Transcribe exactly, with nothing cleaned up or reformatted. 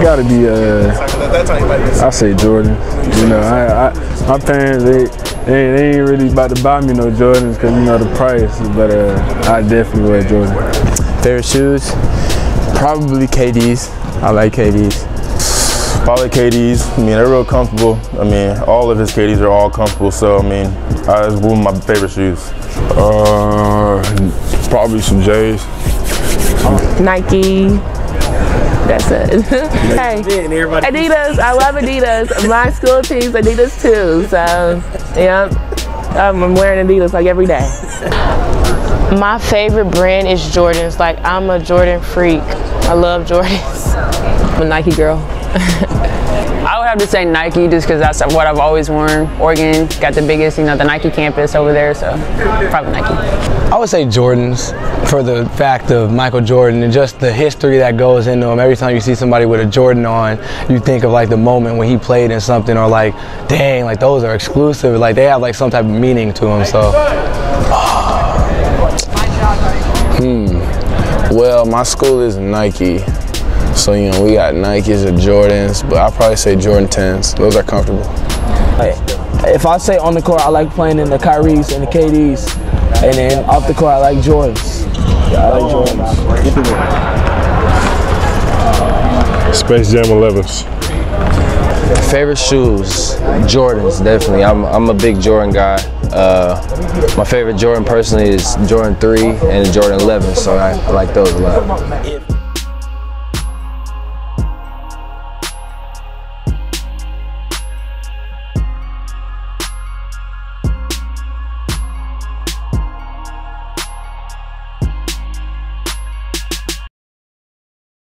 gotta be uh. That's how you like this. I say Jordan. You know, I, I my parents they, they they ain't really about to buy me no Jordans because you know the price. But uh, I definitely wear Jordan. Favorite shoes, probably K Ds. I like K Ds. Probably K Ds. I mean, they're real comfortable. I mean, all of his K Ds are all comfortable. So I mean, I just wore my favorite shoes. Uh, probably some J's. Nike. That's it. Hey, Adidas. I love Adidas. My school team's Adidas too. So, yeah, I'm wearing Adidas like every day. My favorite brand is Jordans. Like, I'm a Jordan freak. I love Jordans. I'm a Nike girl. I would have to say Nike just because that's what I've always worn. Oregon got the biggest, you know, the Nike campus over there, so probably Nike. I would say Jordans for the fact of Michael Jordan and just the history that goes into him. Every time you see somebody with a Jordan on, you think of like the moment when he played in something or like, dang, like those are exclusive. Like they have like some type of meaning to them, so. hmm. Well, my school is Nike. So, you know, we got Nikes or Jordans, but I'll probably say Jordan tens. Those are comfortable. If I say on the court, I like playing in the Kyries and the K Ds. And then off the court, I like Jordans. Yeah, I like Jordans. Space Jam elevens. Favorite shoes? Jordans, definitely. I'm, I'm a big Jordan guy. Uh, my favorite Jordan personally is Jordan three and Jordan eleven, so I, I like those a lot.